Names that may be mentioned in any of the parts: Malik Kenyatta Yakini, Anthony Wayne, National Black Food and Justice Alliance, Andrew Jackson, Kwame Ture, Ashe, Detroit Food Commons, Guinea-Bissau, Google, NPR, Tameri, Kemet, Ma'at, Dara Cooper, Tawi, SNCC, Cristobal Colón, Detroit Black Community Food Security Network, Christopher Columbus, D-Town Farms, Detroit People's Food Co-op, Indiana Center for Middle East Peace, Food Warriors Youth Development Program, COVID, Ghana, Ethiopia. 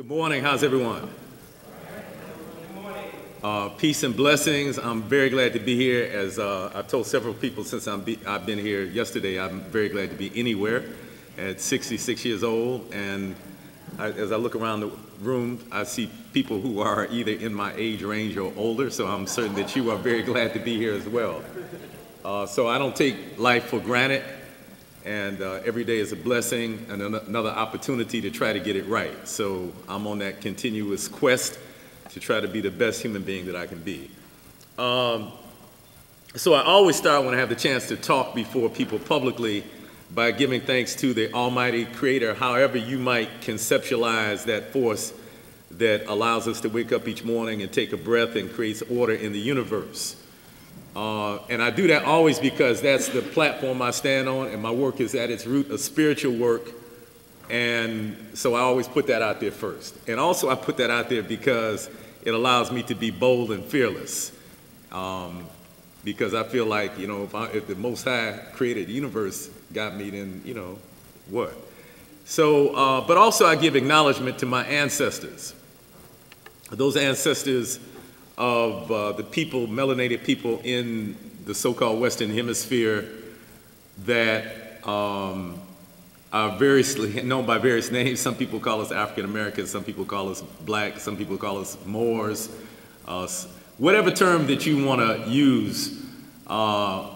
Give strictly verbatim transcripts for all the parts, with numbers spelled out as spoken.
Good morning. How's everyone? Good morning. Uh, peace and blessings. I'm very glad to be here. As uh, I've told several people since I'm be I've been here yesterday, I'm very glad to be anywhere at sixty-six years old. And I, as I look around the room, I see people who are either in my age range or older. So I'm certain that you are very glad to be here as well. Uh, so I don't take life for granted. And uh, every day is a blessing and an another opportunity to try to get it right. So I'm on that continuous quest to try to be the best human being that I can be. Um, so I always start when I have the chance to talk before people publicly by giving thanks to the Almighty Creator, however you might conceptualize that force that allows us to wake up each morning and take a breath and creates order in the universe. Uh, and I do that always because that's the platform I stand on, and my work is at its root a spiritual work, and so I always put that out there first. And also I put that out there because it allows me to be bold and fearless, um, because I feel like, you know, if, I, if the Most High created the universe, got me, then, you know, what? So, uh, but also I give acknowledgement to my ancestors, those ancestors of uh, the people, melanated people in the so-called Western Hemisphere that um, are variously known by various names. Some people call us African Americans, some people call us Black, some people call us Moors. Uh, whatever term that you want to use, uh,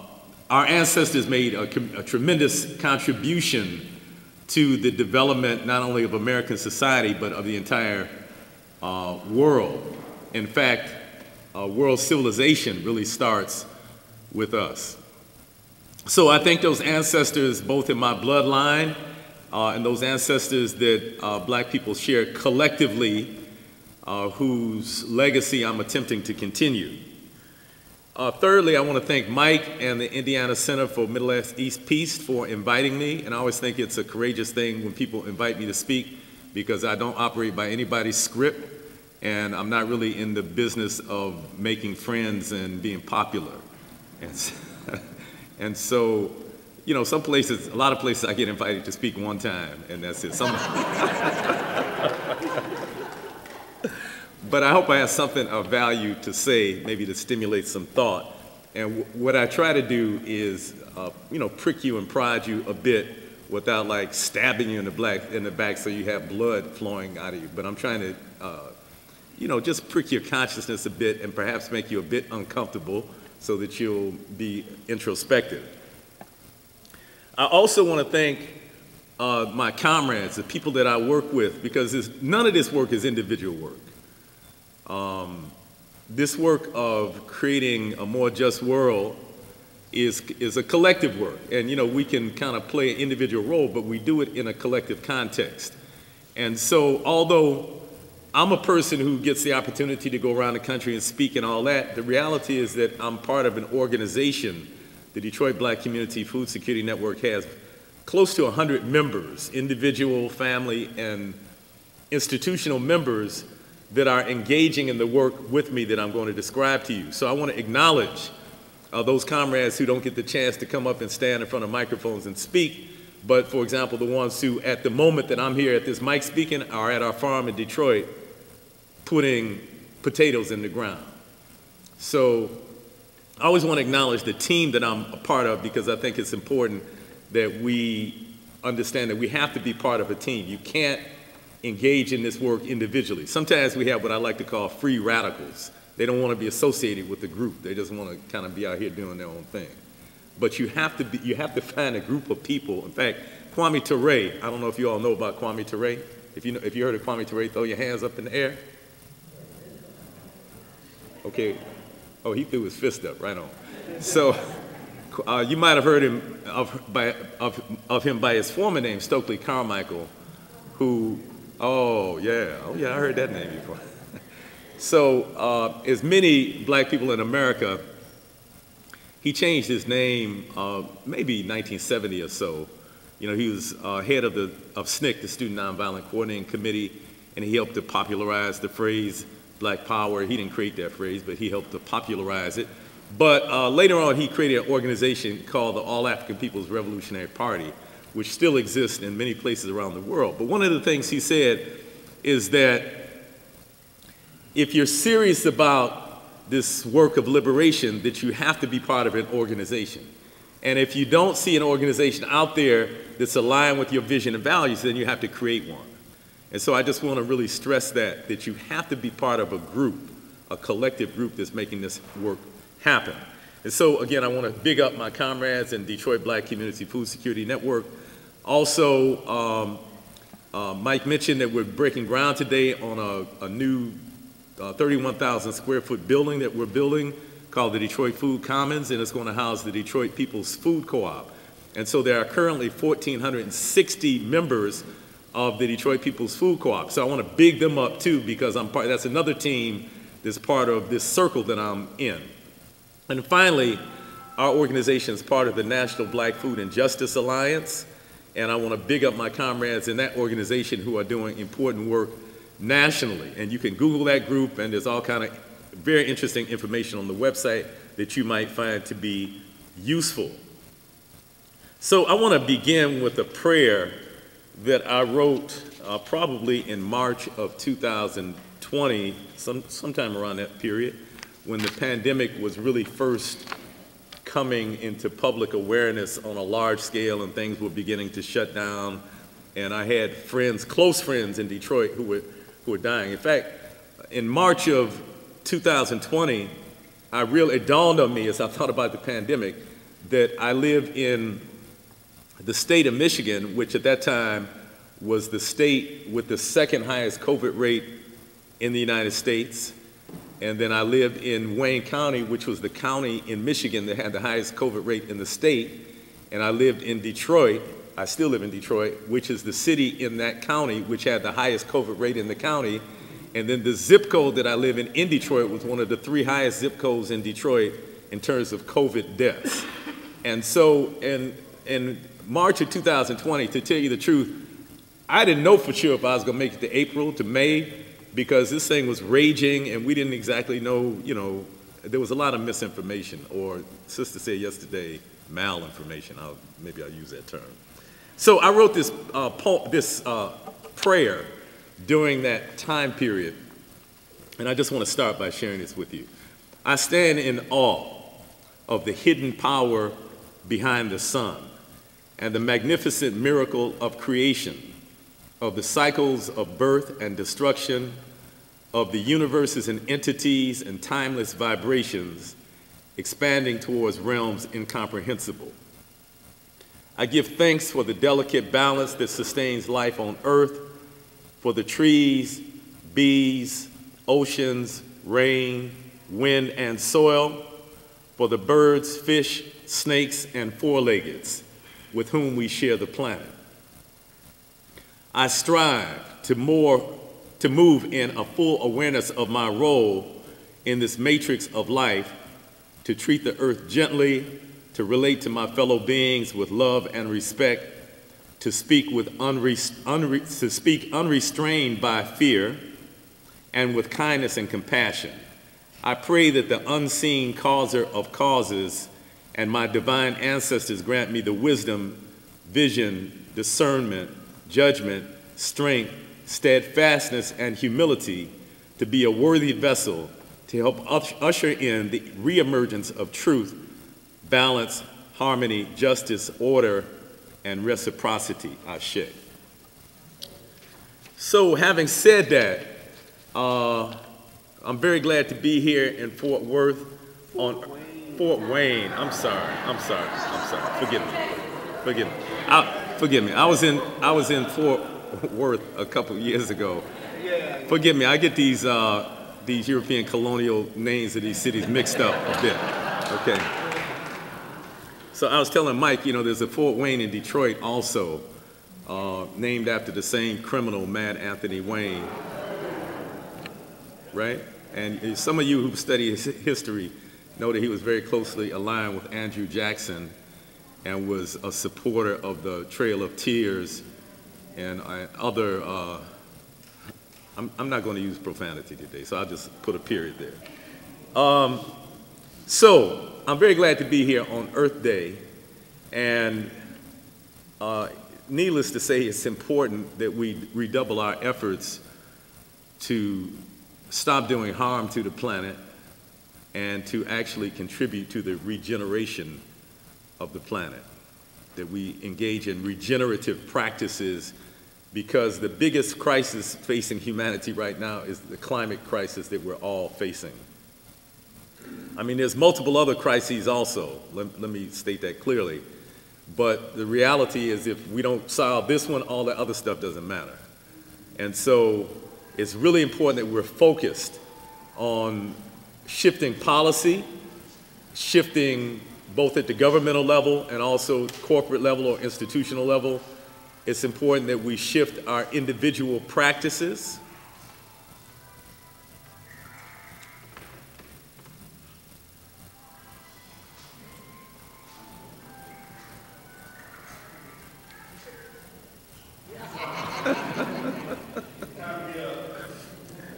our ancestors made a, a tremendous contribution to the development not only of American society, but of the entire uh, world. In fact, Uh, world civilization really starts with us. So I thank those ancestors both in my bloodline uh, and those ancestors that uh, Black people share collectively, uh, whose legacy I'm attempting to continue. Uh, thirdly, I want to thank Mike and the Indiana Center for Middle East Peace for inviting me, and I always think it's a courageous thing when people invite me to speak because I don't operate by anybody's script. And I'm not really in the business of making friends and being popular. And so, and so, you know, some places, a lot of places I get invited to speak one time, and that's it. Some, but I hope I have something of value to say, maybe to stimulate some thought. And w what I try to do is, uh, you know, prick you and prod you a bit without, like, stabbing you in the, black, in the back so you have blood flowing out of you. But I'm trying to... Uh, you know, just prick your consciousness a bit and perhaps make you a bit uncomfortable so that you'll be introspective. I also want to thank uh, my comrades, the people that I work with, because this, none of this work is individual work. Um, this work of creating a more just world is, is a collective work. And, you know, we can kind of play an individual role, but we do it in a collective context. And so, although I'm a person who gets the opportunity to go around the country and speak and all that, the reality is that I'm part of an organization. The Detroit Black Community Food Security Network has close to one hundred members, individual, family, and institutional members that are engaging in the work with me that I'm going to describe to you. So I want to acknowledge uh, those comrades who don't get the chance to come up and stand in front of microphones and speak. But for example, the ones who, at the moment that I'm here at this mic speaking, are at our farm in Detroit, putting potatoes in the ground. So I always want to acknowledge the team that I'm a part of because I think it's important that we understand that we have to be part of a team. You can't engage in this work individually. Sometimes we have what I like to call free radicals. They don't want to be associated with the group. They just want to kind of be out here doing their own thing. But you have to be, you have to find a group of people. In fact, Kwame Ture, I don't know if you all know about Kwame Ture. If you know, if you heard of Kwame Ture, throw your hands up in the air. Okay, oh, he threw his fist up, right on. So uh, you might have heard him of, by, of, of him by his former name, Stokely Carmichael, who, oh yeah, oh yeah, I heard that name before. So uh, as many Black people in America, he changed his name uh, maybe nineteen seventy or so. You know, he was uh, head of, the, of S N C C, the Student Nonviolent Coordinating Committee, and he helped to popularize the phrase Black Power. He didn't create that phrase, but he helped to popularize it. But uh, later on, he created an organization called the All African People's Revolutionary Party, which still exists in many places around the world. But one of the things he said is that if you're serious about this work of liberation, that you have to be part of an organization. And if you don't see an organization out there that's aligned with your vision and values, then you have to create one. And so I just want to really stress that, that you have to be part of a group, a collective group that's making this work happen. And so again, I want to big up my comrades in Detroit Black Community Food Security Network. Also, um, uh, Mike mentioned that we're breaking ground today on a, a new uh, thirty-one thousand square foot building that we're building called the Detroit Food Commons, and it's going to house the Detroit People's Food Co-op. And so there are currently one thousand four hundred sixty members of the Detroit People's Food Co-op. So I want to big them up too, because I'm part, that's another team that's part of this circle that I'm in. And finally, our organization is part of the National Black Food and Justice Alliance, and I want to big up my comrades in that organization who are doing important work nationally. And you can Google that group, and there's all kind of very interesting information on the website that you might find to be useful. So I want to begin with a prayer that I wrote uh, probably in March of two thousand twenty, some, sometime around that period, when the pandemic was really first coming into public awareness on a large scale and things were beginning to shut down. And I had friends, close friends in Detroit who were, who were dying. In fact, in March of two thousand twenty, I really, it dawned on me as I thought about the pandemic that I live in the state of Michigan, which at that time was the state with the second highest COVID rate in the United States. And then I lived in Wayne County, which was the county in Michigan that had the highest COVID rate in the state. And I lived in Detroit, I still live in Detroit, which is the city in that county which had the highest COVID rate in the county. And then the zip code that I live in in Detroit was one of the three highest zip codes in Detroit in terms of COVID deaths. And so in, in March of two thousand twenty, to tell you the truth, I didn't know for sure if I was going to make it to April, to May, because this thing was raging and we didn't exactly know, you know, there was a lot of misinformation, or sister said yesterday, malinformation. I'll, maybe I'll use that term. So I wrote this, uh, po this uh, prayer during that time period, and I just want to start by sharing this with you. I stand in awe of the hidden power behind the sun and the magnificent miracle of creation, of the cycles of birth and destruction, of the universes and entities and timeless vibrations expanding towards realms incomprehensible. I give thanks for the delicate balance that sustains life on earth, for the trees, bees, oceans, rain, wind, and soil, for the birds, fish, snakes, and four-leggeds with whom we share the planet. I strive to, more, to move in a full awareness of my role in this matrix of life, to treat the earth gently, to relate to my fellow beings with love and respect, to speak, with unre unre to speak unrestrained by fear and with kindness and compassion. I pray that the unseen causer of causes and my divine ancestors grant me the wisdom, vision, discernment, judgment, strength, steadfastness, and humility to be a worthy vessel to help usher in the reemergence of truth, balance, harmony, justice, order, and reciprocity, Ashe. So having said that, uh, I'm very glad to be here in Fort Worth on Fort Wayne. Fort Wayne. I'm sorry, I'm sorry, I'm sorry, forgive me, forgive me. I, Forgive me, I was in I was in Fort Worth a couple years ago. Yeah. Forgive me, I get these uh, these European colonial names of these cities mixed up a bit. Okay. So I was telling Mike, you know, there's a Fort Wayne in Detroit also, uh, named after the same criminal, Mad Anthony Wayne. Right? And some of you who study history know that he was very closely aligned with Andrew Jackson, and was a supporter of the Trail of Tears and other, uh, I'm, I'm not going to use profanity today, so I'll just put a period there. Um, so I'm very glad to be here on Earth Day, and uh, needless to say, it's important that we redouble our efforts to stop doing harm to the planet and to actually contribute to the regeneration of the planet, that we engage in regenerative practices, because the biggest crisis facing humanity right now is the climate crisis that we're all facing. I mean, there's multiple other crises also, let, let me state that clearly, but the reality is if we don't solve this one, all the other stuff doesn't matter. And so it's really important that we're focused on shifting policy, shifting both at the governmental level and also corporate level or institutional level. It's important that we shift our individual practices.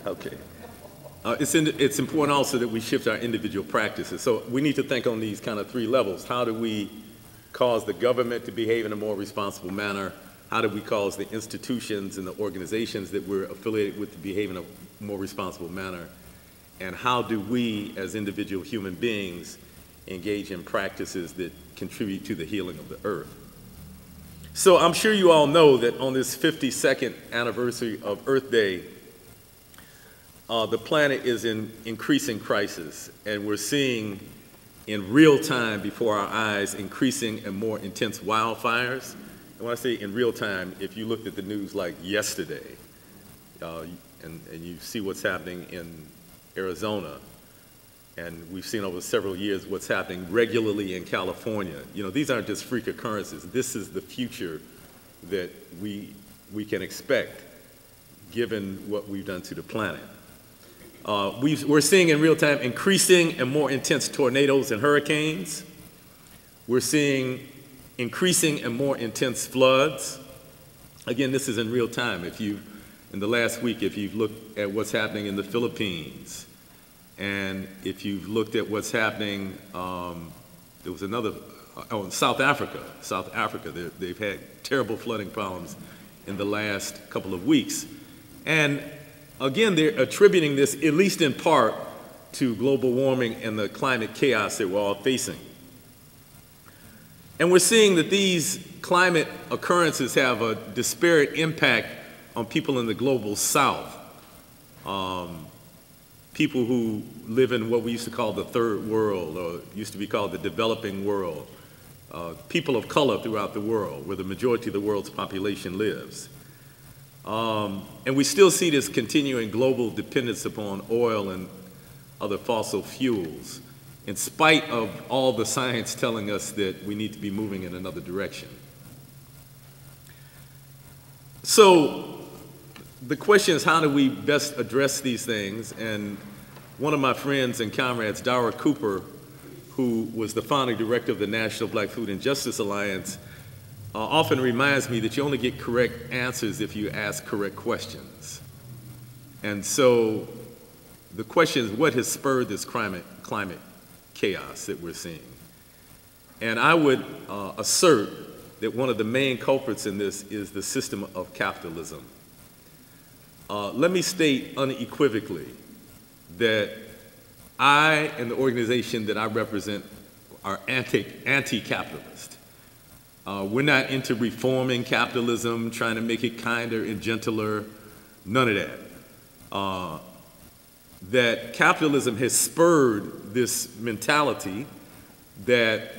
Okay. Uh, it's, in, it's important also that we shift our individual practices. So we need to think on these kind of three levels. How do we cause the government to behave in a more responsible manner? How do we cause the institutions and the organizations that we're affiliated with to behave in a more responsible manner? And how do we, as individual human beings, engage in practices that contribute to the healing of the earth? So I'm sure you all know that on this fifty-second anniversary of Earth Day, Uh, the planet is in increasing crisis, and we're seeing in real time before our eyes increasing and more intense wildfires. And when I say in real time, if you looked at the news like yesterday, uh, and, and you see what's happening in Arizona, and we've seen over several years what's happening regularly in California. You know, these aren't just freak occurrences. This is the future that we, we can expect given what we've done to the planet. Uh, we've, we're seeing in real time increasing and more intense tornadoes and hurricanes. We're seeing increasing and more intense floods. Again, this is in real time. If you, in the last week, if you've looked at what's happening in the Philippines, and if you've looked at what's happening, um, there was another, oh, in South Africa. South Africa, they've had terrible flooding problems in the last couple of weeks. And again, they're attributing this, at least in part, to global warming and the climate chaos that we're all facing. And we're seeing that these climate occurrences have a disparate impact on people in the global south, um, people who live in what we used to call the third world, or used to be called the developing world, uh, people of color throughout the world, where the majority of the world's population lives. Um, and we still see this continuing global dependence upon oil and other fossil fuels, in spite of all the science telling us that we need to be moving in another direction. So the question is, how do we best address these things? And one of my friends and comrades, Dara Cooper, who was the founding director of the National Black Food and Justice Alliance, Uh, often reminds me that you only get correct answers if you ask correct questions. And so the question is, what has spurred this climate, climate chaos that we're seeing? And I would uh, assert that one of the main culprits in this is the system of capitalism. Uh, let me state unequivocally that I and the organization that I represent are anti, anti-capitalist. Uh, we're not into reforming capitalism, trying to make it kinder and gentler, none of that. Uh, that capitalism has spurred this mentality that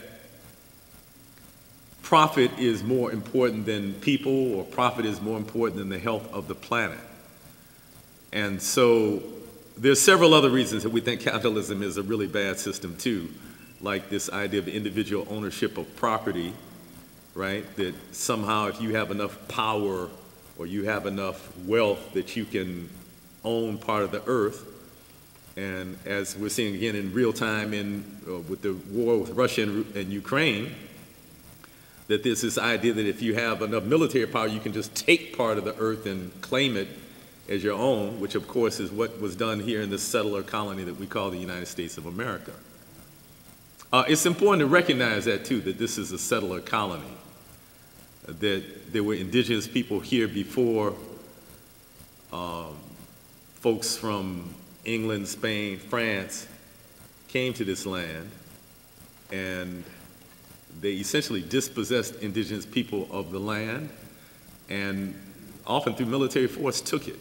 profit is more important than people, or profit is more important than the health of the planet. And so there's several other reasons that we think capitalism is a really bad system too, like this idea of individual ownership of property, right? That somehow if you have enough power or you have enough wealth that you can own part of the earth. And as we're seeing again in real time in, uh, with the war with Russia and, and Ukraine, that there's this idea that if you have enough military power, you can just take part of the earth and claim it as your own, which of course is what was done here in this settler colony that we call the United States of America. Uh, it's important to recognize that too, that this is a settler colony, that there were indigenous people here before um, folks from England, Spain, France came to this land, and they essentially dispossessed indigenous people of the land, and often through military force took it.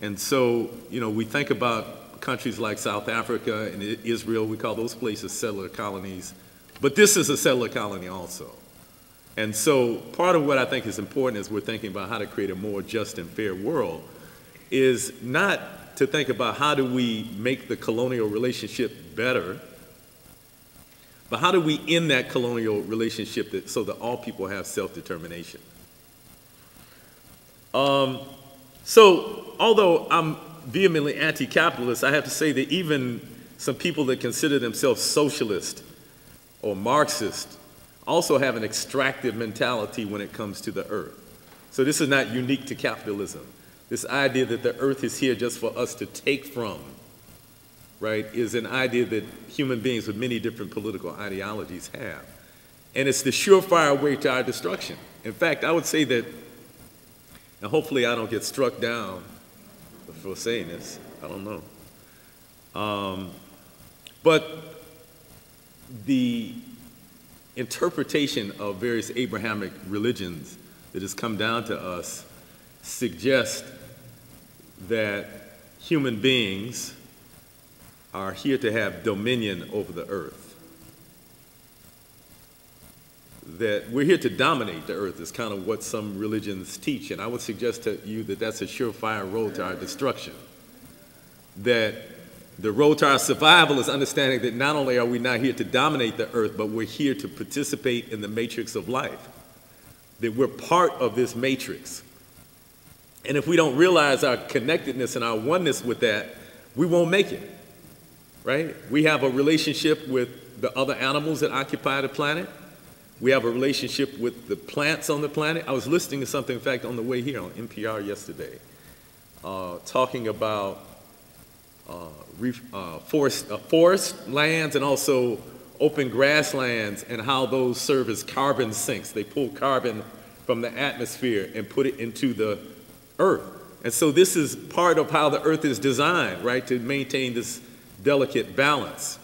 And so, you know, we think about countries like South Africa and Israel, we call those places settler colonies, but this is a settler colony also. And so part of what I think is important as we're thinking about how to create a more just and fair world is not to think about how do we make the colonial relationship better, but how do we end that colonial relationship that, so that all people have self-determination? Um, so although I'm vehemently anti-capitalist, I have to say that even some people that consider themselves socialist or Marxist also have an extractive mentality when it comes to the earth. So this is not unique to capitalism. This idea that the earth is here just for us to take from, right, is an idea that human beings with many different political ideologies have. And it's the surefire way to our destruction. In fact, I would say that, and hopefully I don't get struck down for saying this, I don't know. Um, but the interpretation of various Abrahamic religions that has come down to us suggests that human beings are here to have dominion over the earth. That we're here to dominate the earth is kind of what some religions teach, and I would suggest to you that that's a surefire road to our destruction. That the road to our survival is understanding that not only are we not here to dominate the earth, but we're here to participate in the matrix of life. That we're part of this matrix. And if we don't realize our connectedness and our oneness with that, we won't make it. Right? We have a relationship with the other animals that occupy the planet. We have a relationship with the plants on the planet. I was listening to something, in fact, on the way here on N P R yesterday, uh, talking about uh, uh, forest, uh, forest lands and also open grasslands and how those serve as carbon sinks. They pull carbon from the atmosphere and put it into the earth. And so this is part of how the earth is designed, right, to maintain this delicate balance.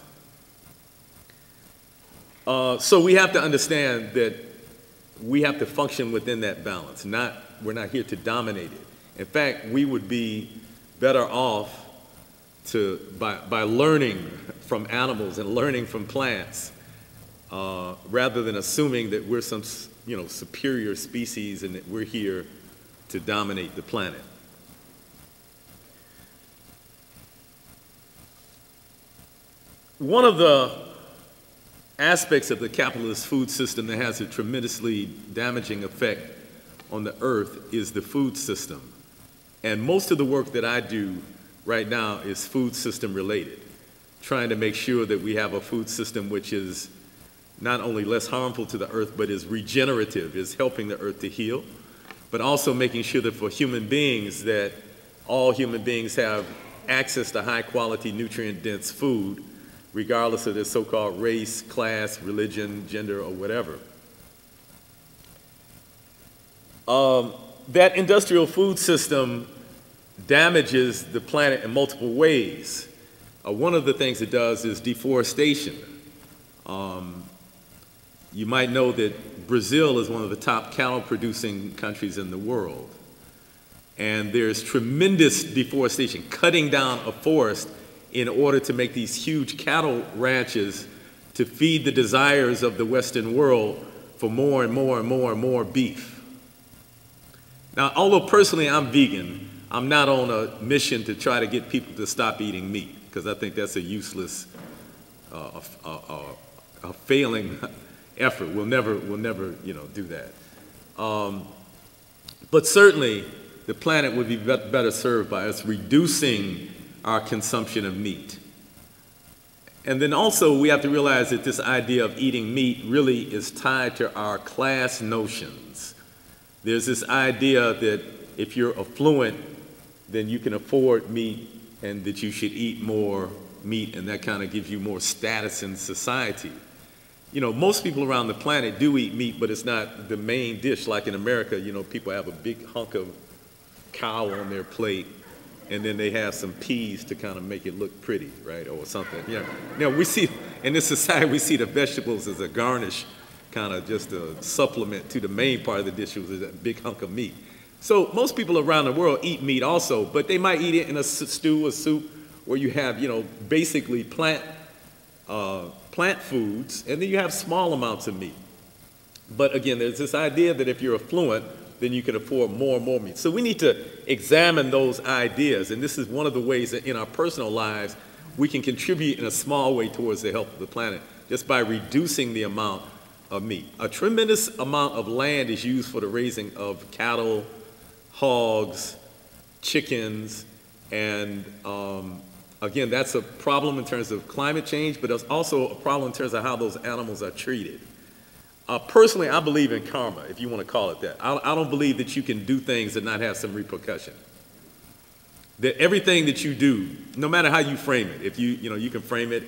Uh, so we have to understand that we have to function within that balance. Not, we're not here to dominate it. In fact, we would be better off to, by, by learning from animals and learning from plants uh, rather than assuming that we're some, you know, superior species and that we're here to dominate the planet. One of the aspects of the capitalist food system that has a tremendously damaging effect on the earth is the food system. And most of the work that I do right now is food system related, trying to make sure that we have a food system which is not only less harmful to the earth, but is regenerative, is helping the earth to heal, but also making sure that for human beings that all human beings have access to high quality, nutrient dense food, regardless of their so-called race, class, religion, gender, or whatever. Um, that industrial food system damages the planet in multiple ways. Uh, one of the things it does is deforestation. Um, you might know that Brazil is one of the top cattle-producing countries in the world. And there's tremendous deforestation, cutting down a forest in order to make these huge cattle ranches to feed the desires of the Western world for more and more and more and more beef. Now, although personally I'm vegan, I'm not on a mission to try to get people to stop eating meat, because I think that's a useless, uh, a, a, a failing effort. We'll never, we'll never, you know, do that. Um, but certainly, the planet would be better served by us reducing our consumption of meat. And then also we have to realize that this idea of eating meat really is tied to our class notions. There's this idea that if you're affluent, then you can afford meat and that you should eat more meat, and that kind of gives you more status in society. You know, most people around the planet do eat meat, but it's not the main dish. Like in America, you know, people have a big hunk of cow on their plate and then they have some peas to kind of make it look pretty, right, or something. Yeah. Now we see, in this society, we see the vegetables as a garnish, kind of just a supplement to the main part of the dish, which is that big hunk of meat. So most people around the world eat meat also, but they might eat it in a stew or soup where you have, you know, basically plant, uh, plant foods, and then you have small amounts of meat. But again, there's this idea that if you're affluent, then you can afford more and more meat. So we need to examine those ideas, and this is one of the ways that in our personal lives we can contribute in a small way towards the health of the planet, just by reducing the amount of meat. A tremendous amount of land is used for the raising of cattle, hogs, chickens, and um, again, that's a problem in terms of climate change, but it's also a problem in terms of how those animals are treated. Uh, personally, I believe in karma, if you want to call it that. I, I don't believe that you can do things and not have some repercussion. That everything that you do, no matter how you frame it, if you, you know, you can frame it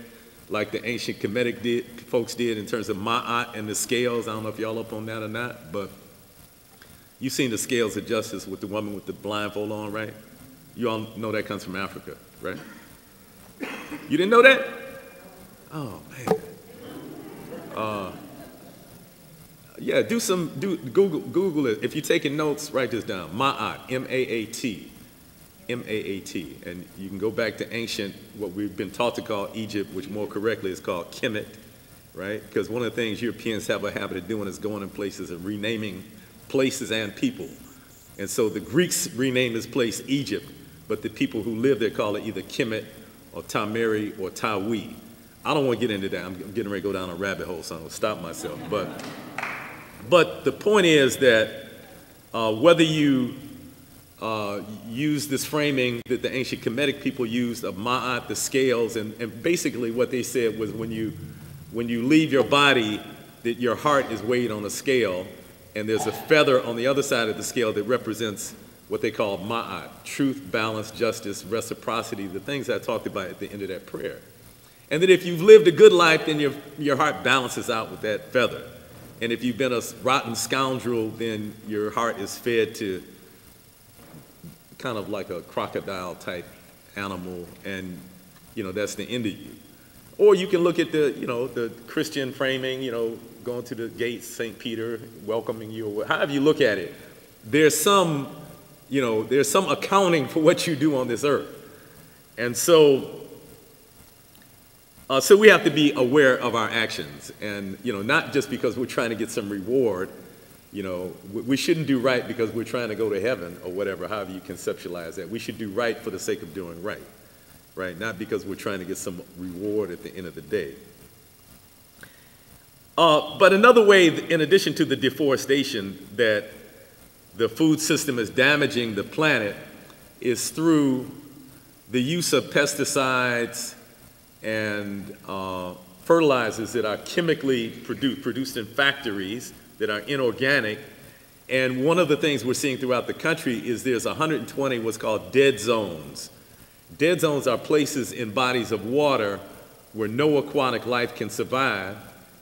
like the ancient Kemetic did, folks did in terms of Ma'at and the scales. I don't know if y'all up on that or not, but you've seen the scales of justice with the woman with the blindfold on, right? You all know that comes from Africa, right? You didn't know that? Oh, man. Uh, yeah, do some, do, Google, Google it. If you're taking notes, write this down. Ma'at, M A A T, M A A T. And you can go back to ancient, what we've been taught to call Egypt, which more correctly is called Kemet, right? Because one of the things Europeans have a habit of doing is going in places and renaming places and people. And so the Greeks renamed this place Egypt, but the people who live there call it either Kemet or Tameri or Tawi. I don't want to get into that. I'm getting ready to go down a rabbit hole, so I'm going to stop myself. But, but the point is that uh, whether you uh, use this framing that the ancient Kemetic people used of Ma'at, the scales, and, and basically what they said was when you, when you leave your body, that your heart is weighed on a scale, and there's a feather on the other side of the scale that represents what they call Ma'at, truth, balance, justice, reciprocity, the things I talked about at the end of that prayer. And that if you've lived a good life, then your, your heart balances out with that feather. And if you've been a rotten scoundrel, then your heart is fed to kind of like a crocodile type animal, and you know, that's the end of you. Or you can look at the, you know, the Christian framing, you know, going to the gates, Saint Peter welcoming you, or however you look at it. There's some, you know, there's some accounting for what you do on this earth. And so, uh, so we have to be aware of our actions, and, you know, not just because we're trying to get some reward, you know, we shouldn't do right because we're trying to go to heaven or whatever, however you conceptualize that. We should do right for the sake of doing right, right? Not because we're trying to get some reward at the end of the day. Uh, but another way, in addition to the deforestation that the food system is damaging the planet, is through the use of pesticides and uh, fertilizers that are chemically produced, produced in factories that are inorganic. And one of the things we're seeing throughout the country is there's one hundred twenty what's called dead zones. Dead zones are places in bodies of water where no aquatic life can survive,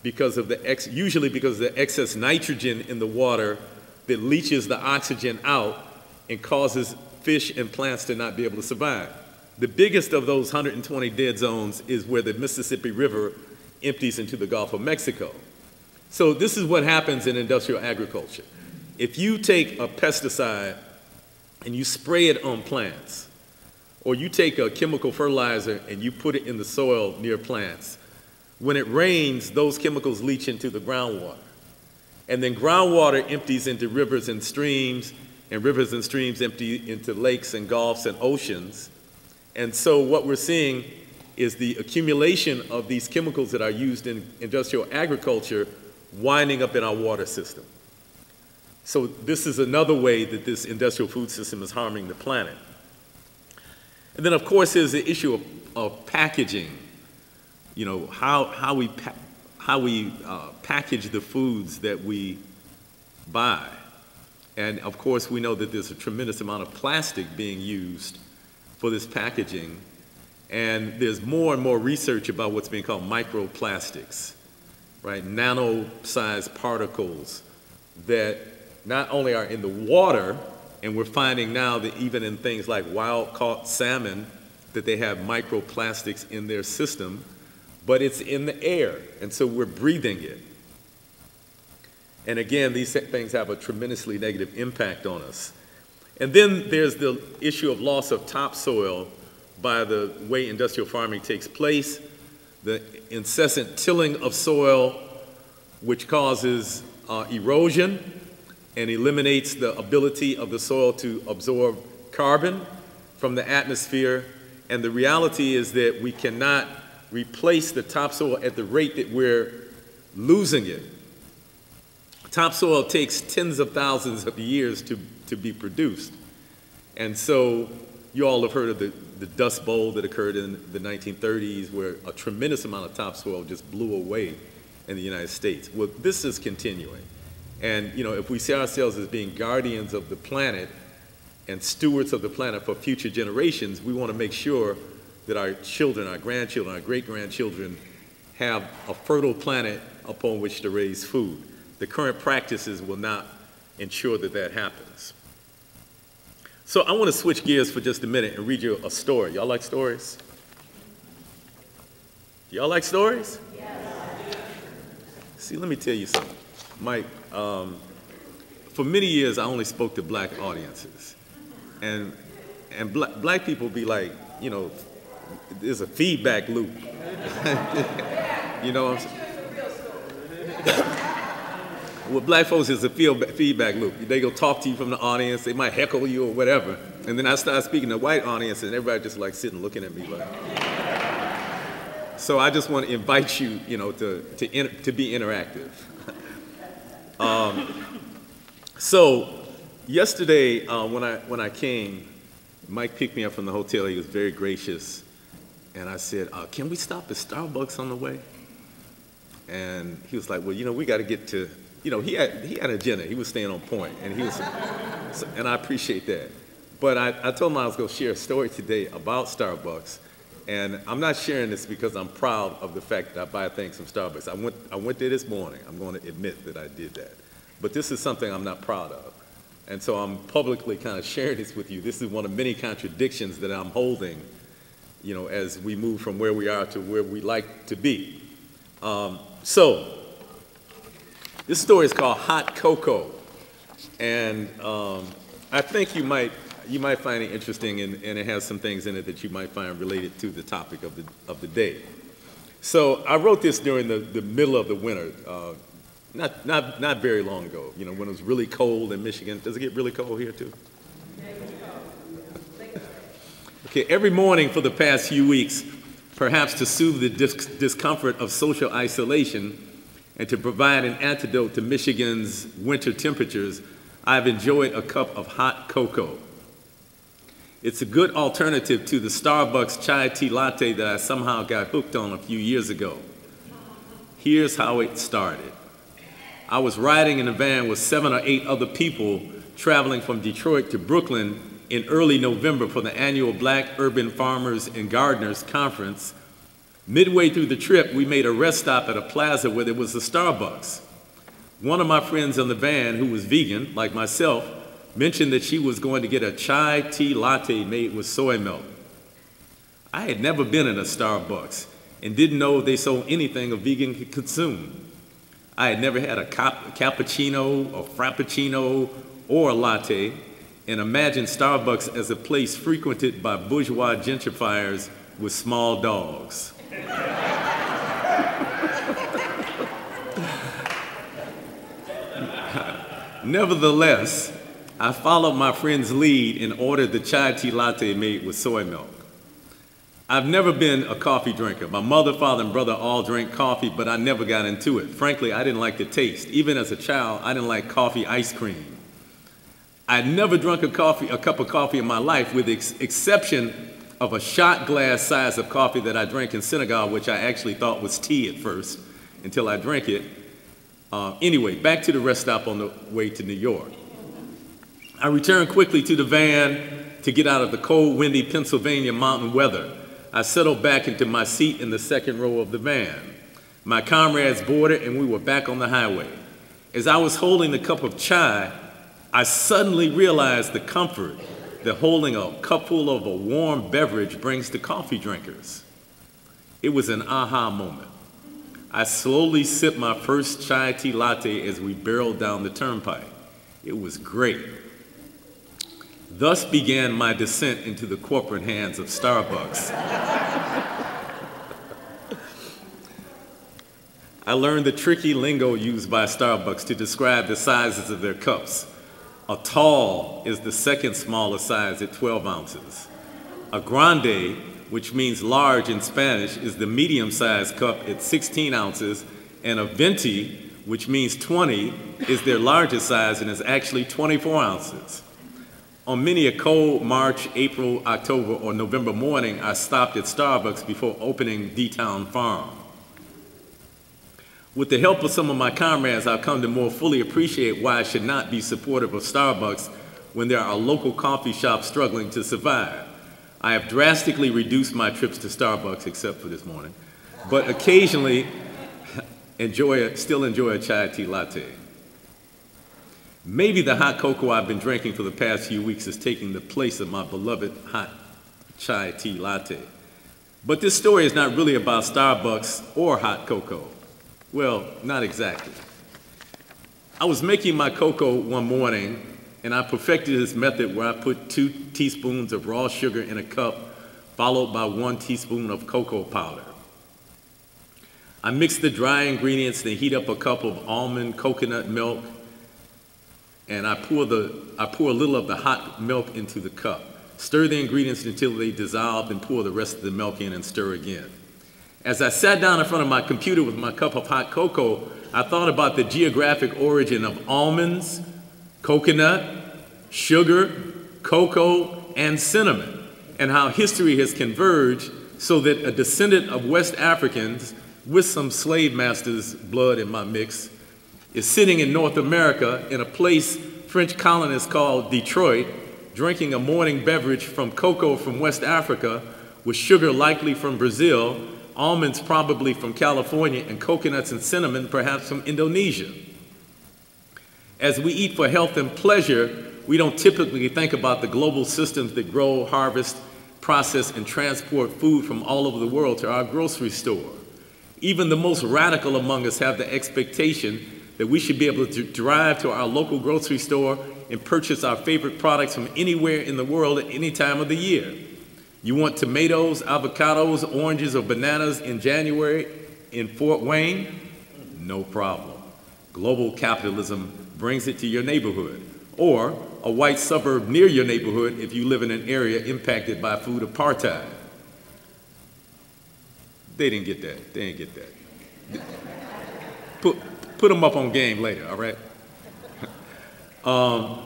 because of the ex usually because of the excess nitrogen in the water that leaches the oxygen out and causes fish and plants to not be able to survive. The biggest of those one hundred twenty dead zones is where the Mississippi River empties into the Gulf of Mexico. So this is what happens in industrial agriculture. If you take a pesticide and you spray it on plants, or you take a chemical fertilizer and you put it in the soil near plants, when it rains, those chemicals leach into the groundwater. And then groundwater empties into rivers and streams, and rivers and streams empty into lakes and gulfs and oceans. And so what we're seeing is the accumulation of these chemicals that are used in industrial agriculture winding up in our water system. So this is another way that this industrial food system is harming the planet. And then, of course, there's the issue of, of packaging. You know, how, how we, pa how we uh, package the foods that we buy. And of course, we know that there's a tremendous amount of plastic being used for this packaging. And there's more and more research about what's being called microplastics, right? Nano-sized particles that not only are in the water, And we're finding now that even in things like wild-caught salmon, that they have microplastics in their system, but it's in the air, and so we're breathing it. And again, these things have a tremendously negative impact on us. And then there's the issue of loss of topsoil by the way industrial farming takes place, the incessant tilling of soil, which causes uh, erosion and eliminates the ability of the soil to absorb carbon from the atmosphere. And the reality is that we cannot replace the topsoil at the rate that we're losing it. Topsoil takes tens of thousands of years to, to be produced. And so you all have heard of the, the Dust Bowl that occurred in the nineteen thirties, where a tremendous amount of topsoil just blew away in the United States. Well, this is continuing. And you know, if we see ourselves as being guardians of the planet and stewards of the planet for future generations, we want to make sure that our children, our grandchildren, our great-grandchildren have a fertile planet upon which to raise food. The current practices will not ensure that that happens. So I want to switch gears for just a minute and read you a story. Y'all like stories? Y'all like stories? Yes. See, let me tell you something. Mike, um, for many years I only spoke to black audiences. And, and black, black people be like, you know, there's a feedback loop. You know what I'm saying? With black folks, it's a feedback loop. They go talk to you from the audience, they might heckle you or whatever. And then I start speaking to white audiences, and everybody just like sitting looking at me like. So I just want to invite you, you know, to, to, in, to be interactive. um, so yesterday uh, when, I, when I came, Mike picked me up from the hotel. He was very gracious. And I said, uh, can we stop at Starbucks on the way? And he was like, well, you know, we got to get to, you know, he had, he had an agenda. He was staying on point, and he was, so, and I appreciate that. But I, I told him I was going to share a story today about Starbucks, and I'm not sharing this because I'm proud of the fact that I buy things from Starbucks. I went, I went there this morning. I'm going to admit that I did that. But this is something I'm not proud of, and so I'm publicly kind of sharing this with you. This is one of many contradictions that I'm holding, you know, as we move from where we are to where we like to be. Um, so. This story is called Hot Cocoa, and um, I think you might, you might find it interesting, and, and it has some things in it that you might find related to the topic of the, of the day. So I wrote this during the, the middle of the winter, uh, not, not, not very long ago, you know, when it was really cold in Michigan. Does it get really cold here too? Okay, every morning for the past few weeks, perhaps to soothe the dis discomfort of social isolation, and to provide an antidote to Michigan's winter temperatures, I've enjoyed a cup of hot cocoa. It's a good alternative to the Starbucks chai tea latte that I somehow got hooked on a few years ago. Here's how it started. I was riding in a van with seven or eight other people traveling from Detroit to Brooklyn in early November for the annual Black Urban Farmers and Gardeners Conference. Midway through the trip, we made a rest stop at a plaza where there was a Starbucks. One of my friends in the van, who was vegan, like myself, mentioned that she was going to get a chai tea latte made with soy milk. I had never been in a Starbucks and didn't know they sold anything a vegan could consume. I had never had a cappuccino or frappuccino or a latte, and imagined Starbucks as a place frequented by bourgeois gentrifiers with small dogs. Nevertheless, I followed my friend's lead and ordered the chai tea latte made with soy milk. I've never been a coffee drinker. My mother, father, and brother all drank coffee, but I never got into it. Frankly, I didn't like the taste. Even as a child, I didn't like coffee ice cream. I'd never drunk a, coffee, a cup of coffee in my life, with the ex exception of a shot glass size of coffee that I drank in Senegal, which I actually thought was tea at first until I drank it. Uh, anyway, back to the rest stop on the way to New York. I returned quickly to the van to get out of the cold, windy Pennsylvania mountain weather. I settled back into my seat in the second row of the van. My comrades boarded and we were back on the highway. As I was holding the cup of chai, I suddenly realized the comfort that holding a cupful of a warm beverage brings to coffee drinkers. It was an aha moment. I slowly sipped my first chai tea latte as we barreled down the turnpike. It was great. Thus began my descent into the corporate hands of Starbucks. I learned the tricky lingo used by Starbucks to describe the sizes of their cups. A tall is the second smallest size at twelve ounces. A grande, which means large in Spanish, is the medium-sized cup at sixteen ounces, and a venti, which means twenty, is their largest size and is actually twenty-four ounces. On many a cold March, April, October, or November morning, I stopped at Starbucks before opening D-Town Farms. With the help of some of my comrades, I've come to more fully appreciate why I should not be supportive of Starbucks when there are local coffee shops struggling to survive. I have drastically reduced my trips to Starbucks, except for this morning, but occasionally enjoy a, still enjoy a chai tea latte. Maybe the hot cocoa I've been drinking for the past few weeks is taking the place of my beloved hot chai tea latte. But this story is not really about Starbucks or hot cocoa. Well, not exactly. I was making my cocoa one morning, and I perfected this method where I put two teaspoons of raw sugar in a cup, followed by one teaspoon of cocoa powder. I mix the dry ingredients, then heat up a cup of almond coconut milk, and I pour, the, I pour a little of the hot milk into the cup. Stir the ingredients until they dissolve, and pour the rest of the milk in and stir again. As I sat down in front of my computer with my cup of hot cocoa, I thought about the geographic origin of almonds, coconut, sugar, cocoa, and cinnamon, and how history has converged so that a descendant of West Africans with some slave masters' blood in my mix is sitting in North America in a place French colonists called Detroit, drinking a morning beverage from cocoa from West Africa with sugar likely from Brazil, almonds probably from California, and coconuts and cinnamon perhaps from Indonesia. As we eat for health and pleasure, we don't typically think about the global systems that grow, harvest, process, and transport food from all over the world to our grocery store. Even the most radical among us have the expectation that we should be able to drive to our local grocery store and purchase our favorite products from anywhere in the world at any time of the year. You want tomatoes, avocados, oranges, or bananas in January in Fort Wayne? No problem. Global capitalism brings it to your neighborhood, or a white suburb near your neighborhood if you live in an area impacted by food apartheid. They didn't get that. They didn't get that. Put, put them up on game later, all right? um,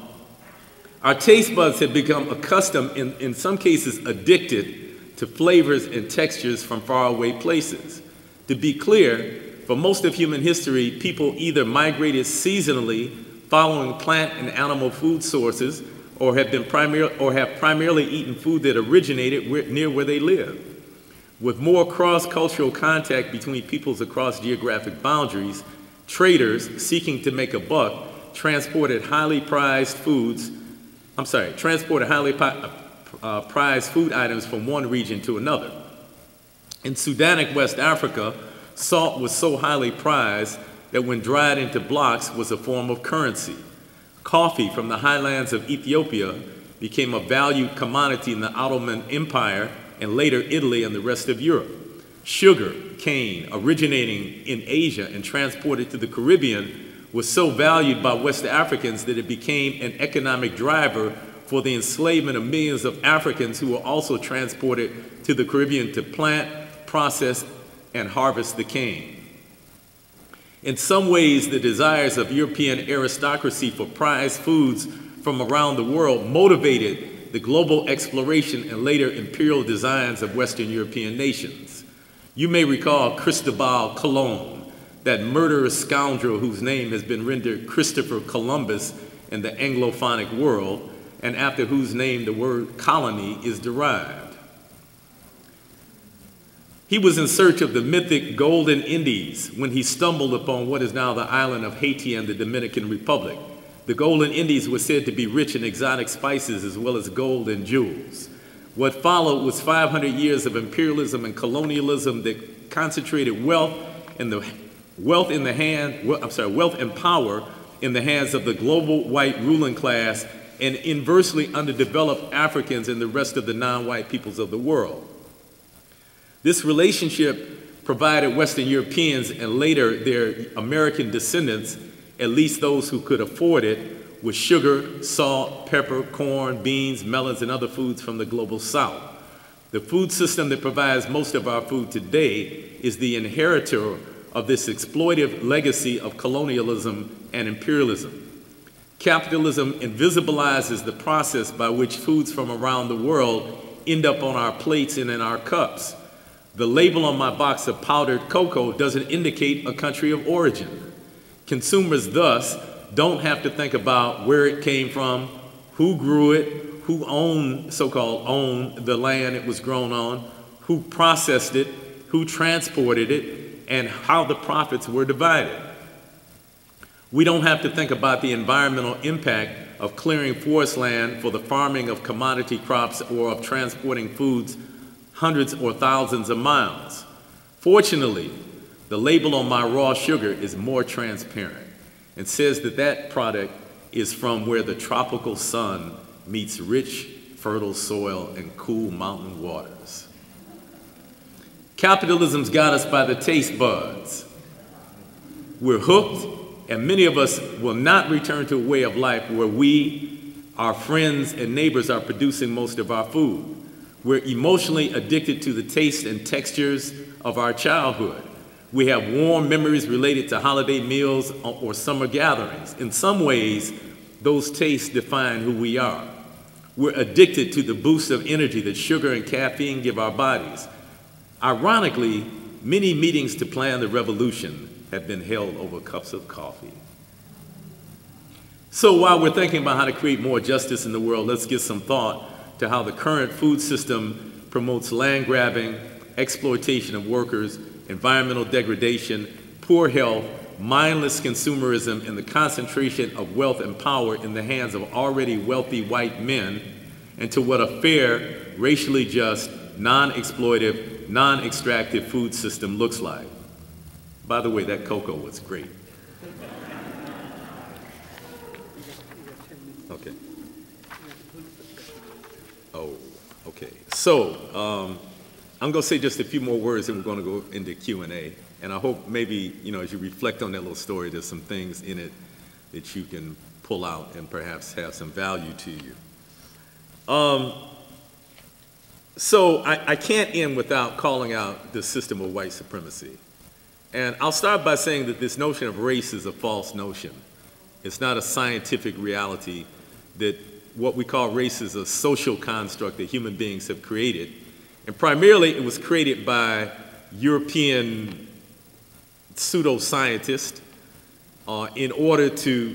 Our taste buds have become accustomed, in, in some cases addicted, to flavors and textures from faraway places. To be clear, for most of human history, people either migrated seasonally following plant and animal food sources or have, been primar- or have primarily eaten food that originated where, near where they live. With more cross-cultural contact between peoples across geographic boundaries, traders seeking to make a buck transported highly prized foods I'm sorry, transported highly uh, prized food items from one region to another. In Sudanic West Africa, salt was so highly prized that when dried into blocks was a form of currency. Coffee from the highlands of Ethiopia became a valued commodity in the Ottoman Empire and later Italy and the rest of Europe. Sugar cane, originating in Asia and transported to the Caribbean, was so valued by West Africans that it became an economic driver for the enslavement of millions of Africans who were also transported to the Caribbean to plant, process, and harvest the cane. In some ways, the desires of European aristocracy for prized foods from around the world motivated the global exploration and later imperial designs of Western European nations. You may recall Cristobal Colón, that murderous scoundrel whose name has been rendered Christopher Columbus in the Anglophonic world, and after whose name the word colony is derived. He was in search of the mythic golden Indies when he stumbled upon what is now the island of Haiti and the Dominican Republic. The Golden Indies were said to be rich in exotic spices as well as gold and jewels. What followed was five hundred years of imperialism and colonialism that concentrated wealth in the wealth in the hand, I'm sorry, wealth and power in the hands of the global white ruling class and inversely underdeveloped Africans and the rest of the non-white peoples of the world. This relationship provided Western Europeans and later their American descendants, at least those who could afford it, with sugar, salt, pepper, corn, beans, melons, and other foods from the global south. The food system that provides most of our food today is the inheritor of this exploitive legacy of colonialism and imperialism. Capitalism invisibilizes the process by which foods from around the world end up on our plates and in our cups. The label on my box of powdered cocoa doesn't indicate a country of origin. Consumers thus don't have to think about where it came from, who grew it, who owned, so-called owned the land it was grown on, who processed it, who transported it, and how the profits were divided. We don't have to think about the environmental impact of clearing forest land for the farming of commodity crops or of transporting foods hundreds or thousands of miles. Fortunately, the label on my raw sugar is more transparent and says that that product is from where the tropical sun meets rich, fertile soil and cool mountain waters. Capitalism's got us by the taste buds. We're hooked, and many of us will not return to a way of life where we, our friends, and neighbors are producing most of our food. We're emotionally addicted to the taste and textures of our childhood. We have warm memories related to holiday meals or summer gatherings. In some ways, those tastes define who we are. We're addicted to the boost of energy that sugar and caffeine give our bodies. Ironically, many meetings to plan the revolution have been held over cups of coffee. So while we're thinking about how to create more justice in the world, let's give some thought to how the current food system promotes land grabbing, exploitation of workers, environmental degradation, poor health, mindless consumerism, and the concentration of wealth and power in the hands of already wealthy white men, and to what a fair, racially just, non-exploitive, non-extractive food system looks like. By the way, that cocoa was great. Okay. Oh, okay. So, um, I'm going to say just a few more words and we're going to go into Q and A. And I hope maybe, you know, as you reflect on that little story, there's some things in it that you can pull out and perhaps have some value to you. Um, So I, I can't end without calling out the system of white supremacy. And I'll start by saying that this notion of race is a false notion. It's not a scientific reality, that what we call race is a social construct that human beings have created. And primarily it was created by European pseudoscientists uh, in order to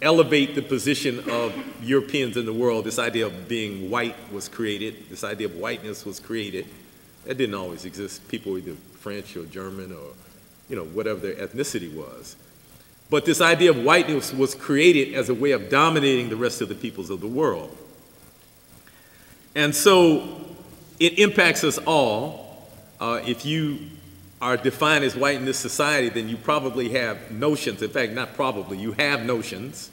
elevate the position of Europeans in the world. This idea of being white was created. This idea of whiteness was created. That didn't always exist. People were either French or German or, you know, whatever their ethnicity was. But this idea of whiteness was created as a way of dominating the rest of the peoples of the world. And so it impacts us all. Uh, if you are defined as white in this society, then you probably have notions, in fact, not probably, you have notions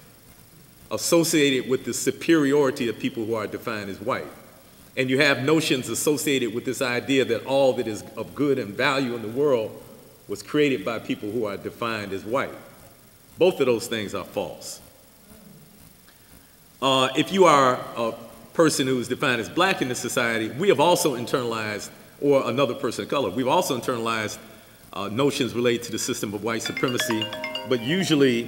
associated with the superiority of people who are defined as white. And you have notions associated with this idea that all that is of good and value in the world was created by people who are defined as white. Both of those things are false. Uh, if you are a person who is defined as black in this society, we have also internalized, or another person of color. We've also internalized uh, notions related to the system of white supremacy, but usually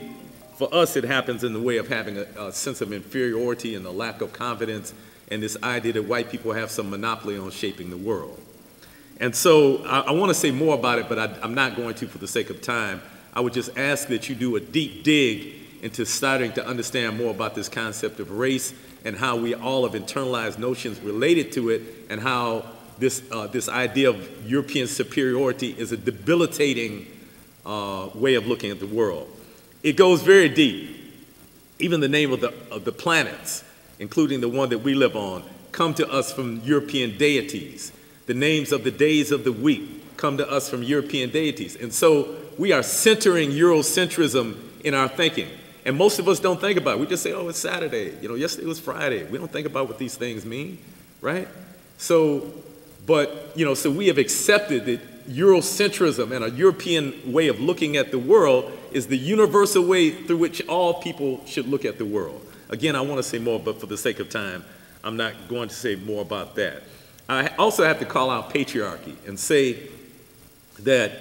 for us it happens in the way of having a, a sense of inferiority and a lack of confidence and this idea that white people have some monopoly on shaping the world. And so I, I want to say more about it, but I, I'm not going to for the sake of time. I would just ask that you do a deep dig into starting to understand more about this concept of race and how we all have internalized notions related to it and how This, uh, this idea of European superiority is a debilitating uh, way of looking at the world. It goes very deep. Even the name of the, of the planets, including the one that we live on, come to us from European deities. The names of the days of the week come to us from European deities. And so we are centering Eurocentrism in our thinking. And most of us don't think about it. We just say, oh, it's Saturday. You know, yesterday was Friday. We don't think about what these things mean, right? So, but, you know, so we have accepted that Eurocentrism and a European way of looking at the world is the universal way through which all people should look at the world. Again, I want to say more, but for the sake of time, I'm not going to say more about that. I also have to call out patriarchy and say that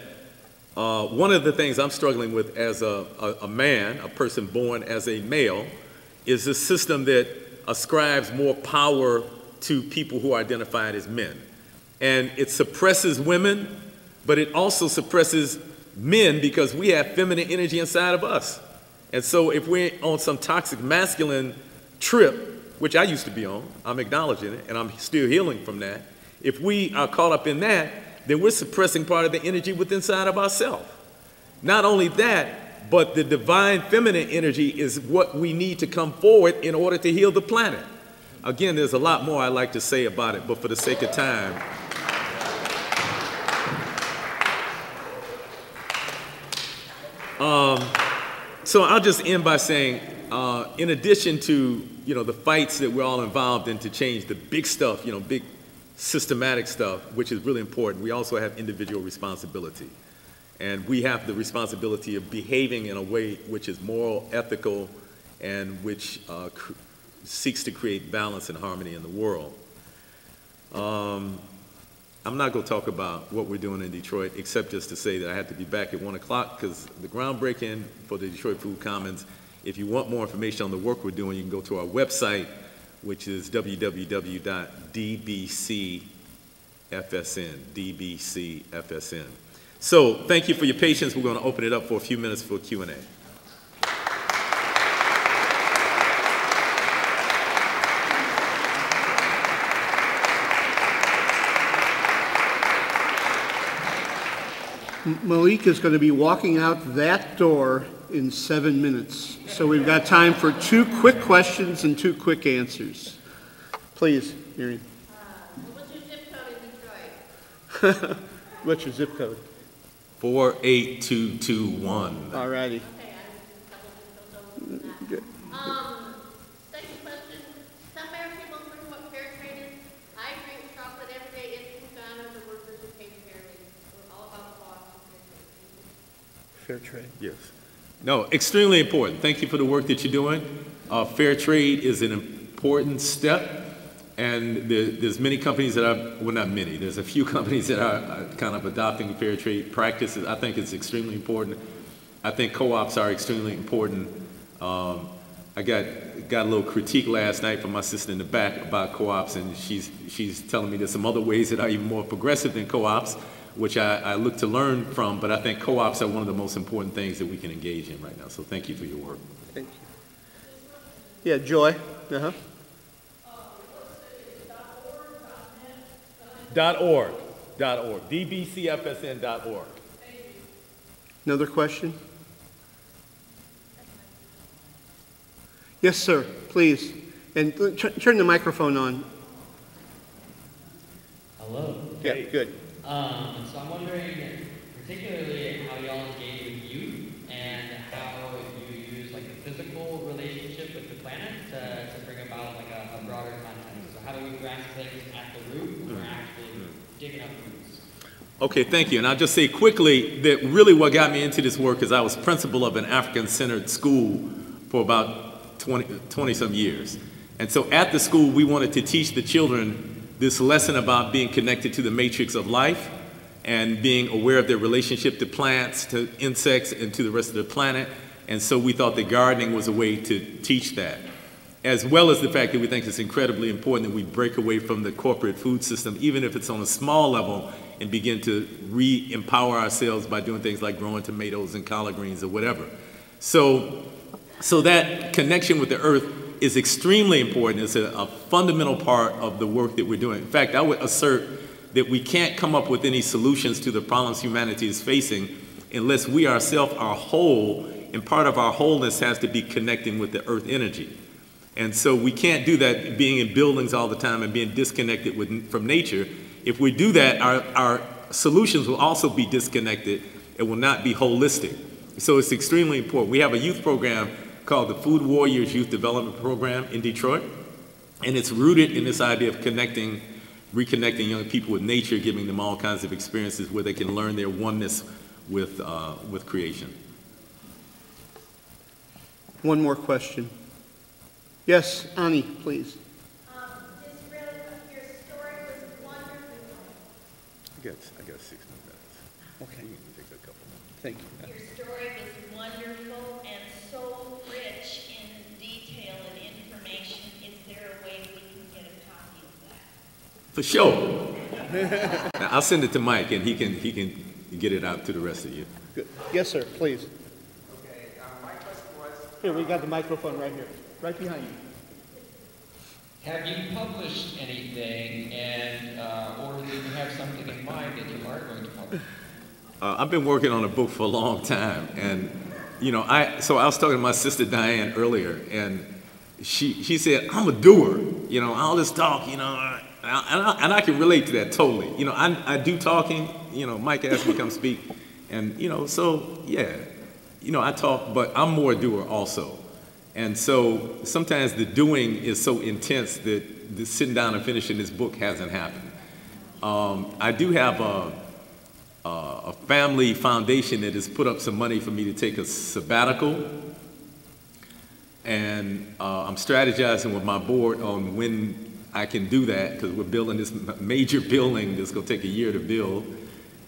uh, one of the things I'm struggling with as a, a, a man, a person born as a male, is this system that ascribes more power to people who are identified as men. And it suppresses women, but it also suppresses men because we have feminine energy inside of us. And so if we're on some toxic masculine trip, which I used to be on, I'm acknowledging it, and I'm still healing from that. If we are caught up in that, then we're suppressing part of the energy within inside of ourselves. Not only that, but the divine feminine energy is what we need to come forward in order to heal the planet. Again, there's a lot more I'd like to say about it, but for the sake of time, Um, so I'll just end by saying, uh, in addition to, you know, the fights that we're all involved in to change the big stuff, you know, big systematic stuff, which is really important, we also have individual responsibility. And we have the responsibility of behaving in a way which is moral, ethical, and which uh, cr- seeks to create balance and harmony in the world. Um, I'm not going to talk about what we're doing in Detroit, except just to say that I have to be back at one o'clock because the groundbreaking for the Detroit Food Commons. If you want more information on the work we're doing, you can go to our website, which is w w w dot d b c f s n, d b c f s n. So thank you for your patience. We're going to open it up for a few minutes for Q and A. Malik is going to be walking out that door in seven minutes. So we've got time for two quick questions and two quick answers. Please, Miriam. Uh, what's your zip code in Detroit? What's your zip code? four eight two two one. All righty. Okay, I was just double that. Um, second question. Some American people learn what fair trade is. I drink chocolate every day. It's from Ghana, the workers who take care of it. We're all about the law. Fair trade. Yes. No, extremely important. Thank you for the work that you're doing. Uh, fair trade is an important step. And there, there's many companies that are, well, not many, there's a few companies that are, are kind of adopting fair trade practices. I think it's extremely important. I think co-ops are extremely important. Um, I got, got a little critique last night from my sister in the back about co-ops, and she's, she's telling me there's some other ways that are even more progressive than co-ops, which I, I look to learn from, but I think co-ops are one of the most important things that we can engage in right now. So thank you for your work. Thank you. Yeah, Joy. Uh-huh. Dot org. Dot org. d b c f s n dot org. Another question? Yes, sir. Please. And turn the microphone on. Hello. Yeah, hey. Good. Um, so I'm wondering particularly how y'all engage with youth and how you use like a physical relationship with the planet to, to bring about like a, a broader context. So how do we grasp things at the root when we're actually digging up roots? Okay, thank you. And I'll just say quickly that really what got me into this work is I was principal of an African-centered school for about twenty, twenty some years. And so at the school we wanted to teach the children this lesson about being connected to the matrix of life and being aware of their relationship to plants, to insects, and to the rest of the planet. And so we thought that gardening was a way to teach that, as well as the fact that we think it's incredibly important that we break away from the corporate food system, even if it's on a small level, and begin to re-empower ourselves by doing things like growing tomatoes and collard greens or whatever. So, so that connection with the earth is extremely important. It's a, a fundamental part of the work that we're doing. In fact, I would assert that we can't come up with any solutions to the problems humanity is facing unless we ourselves are whole and part of our wholeness has to be connecting with the earth energy. And so we can't do that being in buildings all the time and being disconnected with, from nature. If we do that, our, our solutions will also be disconnected. It will not be holistic. So it's extremely important. We have a youth program called the Food Warriors Youth Development Program in Detroit, and it's rooted in this idea of connecting, reconnecting young people with nature, giving them all kinds of experiences where they can learn their oneness with, uh, with creation. One more question. Yes, Annie, please. Um, just really, your story was wonderful. I got, I got six minutes. Okay. You can take a couple minutes. Thank you. Your story was wonderful and so rich in detail and information. Is there a way we can get a copy of that? For sure. Now, I'll send it to Mike, and he can he can get it out to the rest of you. Good. Yes, sir. Please. Okay. Um, my question was. Here, we got the microphone right here. Right behind you. Have you published anything, and uh, or do you have something in mind that you are going to publish? Uh, I've been working on a book for a long time, and you know, I so I was talking to my sister Diane earlier, and she she said I'm a doer. You know, all this talk, you know, and I, and I can relate to that totally. You know, I I do talking. You know, Mike asked me to come speak, and you know, so yeah, you know, I talk, but I'm more a doer also. And so sometimes the doing is so intense that the sitting down and finishing this book hasn't happened. Um, I do have a, a family foundation that has put up some money for me to take a sabbatical. And uh, I'm strategizing with my board on when I can do that, because we're building this major building that's going to take a year to build.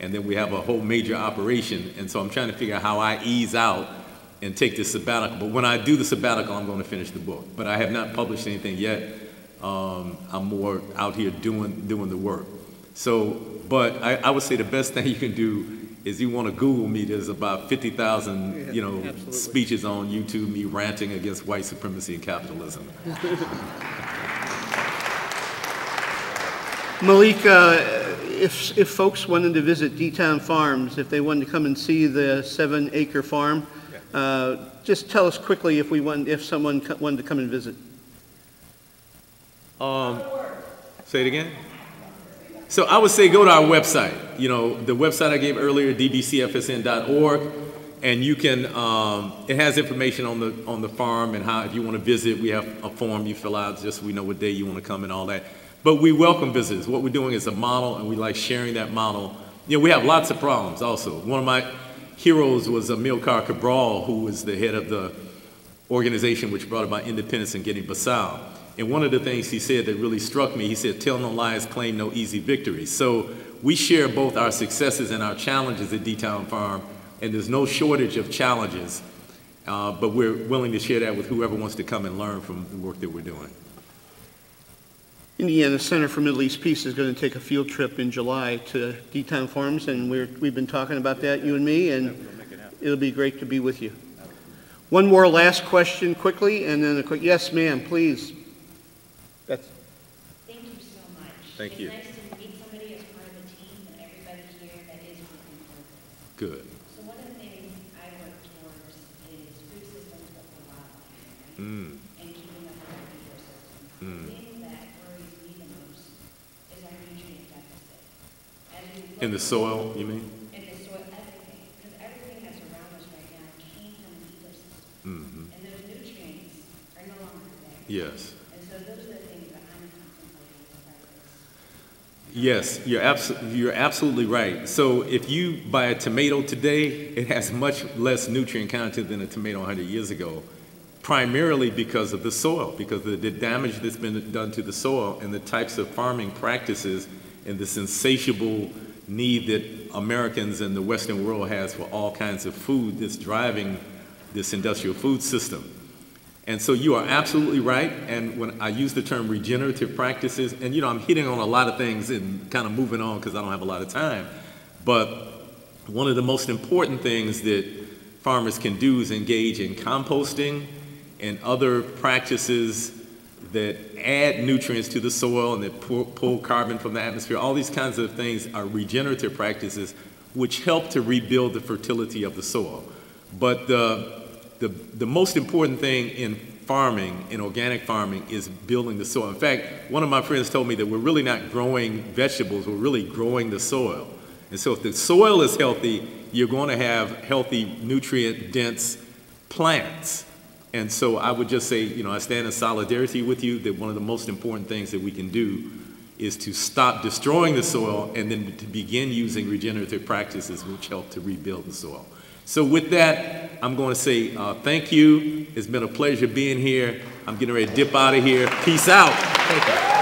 And then we have a whole major operation. And so I'm trying to figure out how I ease out and take this sabbatical. But when I do the sabbatical, I'm going to finish the book. But I have not published anything yet. Um, I'm more out here doing, doing the work. So, but I, I would say the best thing you can do is you want to Google me. There's about fifty thousand, you know, absolutely, speeches on YouTube, me ranting against white supremacy and capitalism. Malika, if, if folks wanted to visit D-Town Farms, if they wanted to come and see the seven acre farm, Uh, just tell us quickly if we want, if someone wanted to come and visit. Um, say it again. So I would say go to our website. You know, the website I gave earlier, d b c f s n dot org, and you can. Um, it has information on the on the farm and how if you want to visit, we have a form you fill out just so we know what day you want to come and all that. But we welcome visitors. What we're doing is a model, and we like sharing that model. You know, we have lots of problems also. One of my heroes was Amilcar Cabral, who was the head of the organization which brought about independence in Guinea-Bissau. And one of the things he said that really struck me, he said, tell no lies, claim no easy victories. So we share both our successes and our challenges at D-Town Farm, and there's no shortage of challenges, uh, but we're willing to share that with whoever wants to come and learn from the work that we're doing. Indiana Center for Middle East Peace is going to take a field trip in July to D-Town Farms, and we're, we've been talking about that, you and me, and it'll be great to be with you. One more last question quickly, and then a quick, yes ma'am, please. That's. Thank you so much. Thank it's you. It's nice to meet somebody as part of the team and everybody here that is working for us. Good. So one of the things I work towards is food systems that provide, right? Mm. And keeping up with our ecosystems. Mm. In the soil, you mean? In the soil, everything. Because everything that's around us right now came from the ecosystem. Mm-hmm. And those nutrients are no longer there. Yes. And so those are the things that I'm contemplating. Yes, you're, abso you're absolutely right. So if you buy a tomato today, it has much less nutrient content than a tomato a hundred years ago, primarily because of the soil, because of the damage that's been done to the soil and the types of farming practices and this insatiable need that Americans and the Western world has for all kinds of food that's driving this industrial food system. And so you are absolutely right, and when I use the term regenerative practices, and you know, I'm hitting on a lot of things and kind of moving on because I don't have a lot of time, but one of the most important things that farmers can do is engage in composting and other practices that add nutrients to the soil and that pull, pull carbon from the atmosphere. All these kinds of things are regenerative practices which help to rebuild the fertility of the soil. But the the, the most important thing in farming, in organic farming, is building the soil. In fact, one of my friends told me that we're really not growing vegetables, we're really growing the soil. And so if the soil is healthy, you're going to have healthy, nutrient-dense plants. And so I would just say, you know, I stand in solidarity with you that one of the most important things that we can do is to stop destroying the soil and then to begin using regenerative practices which help to rebuild the soil. So with that, I'm going to say uh, thank you. It's been a pleasure being here. I'm getting ready to dip out of here. Peace out. Thank you.